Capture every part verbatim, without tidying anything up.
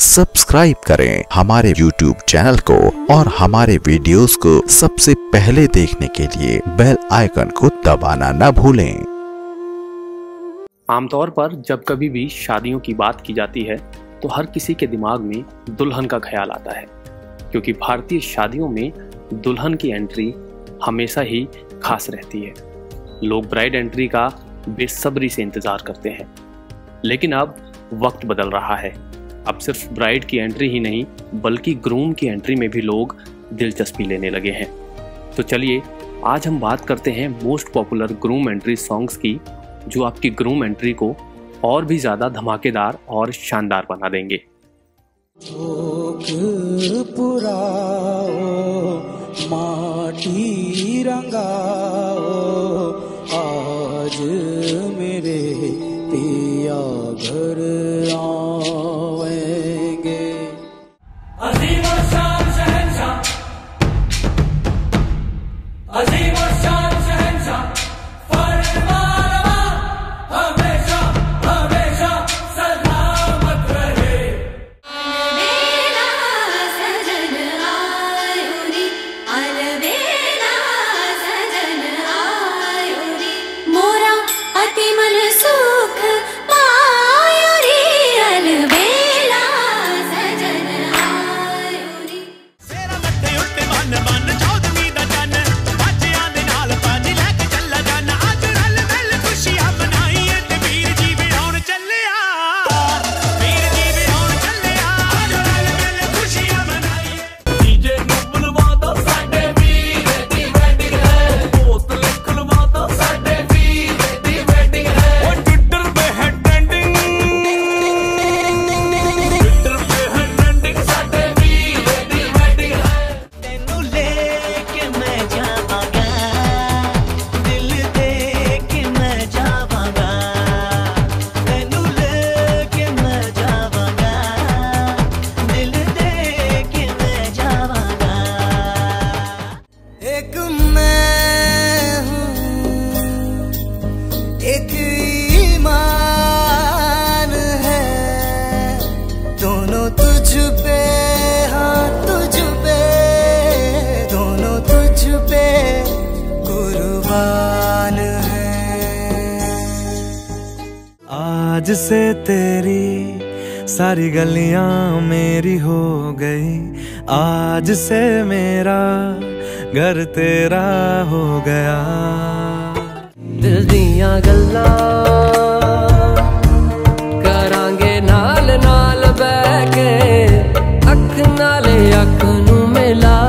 Subscribe करें हमारे YouTube channel को और हमारे वीडियोस को सबसे पहले देखने के लिए बेल आइकन को दबाना न भूलें। आमतौर पर जब कभी भी शादियों की बात की जाती है तो हर किसी के दिमाग में दुल्हन का ख्याल आता है, क्योंकि भारतीय शादियों में दुल्हन की एंट्री हमेशा ही खास रहती है। लोग ब्राइड एंट्री का बेसब्री से इंतज़ार करते हैं, लेकिन अब वक्त बदल रहा है। अब सिर्फ ब्राइड की एंट्री ही नहीं बल्कि ग्रूम की एंट्री में भी लोग दिलचस्पी लेने लगे हैं। तो चलिए आज हम बात करते हैं most popular groom entry songs की, जो आपकी ग्रूम एंट्री को और भी ज़्यादा धमाकेदार और शानदार बना देंगे। माटी रंगाओ आज मेरे पिया घर आएंगे। अजीम और शान शहंशाह, अजीम और शान शहंशाह, फरमानवा हमेशा हमेशा सलामत रहे। आज से तेरी सारी गलियां मेरी हो गई, आज से मेरा घर तेरा हो गया। दिल दिया गल्ला करांगे नाल नाल बैके, अख नाले अख नू मिला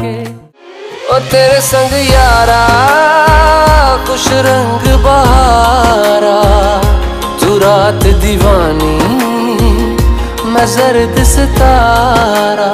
के। ओ तेरे संग यारा खुश रंग बहारा, रात दीवानी मैं जर्द सितारा।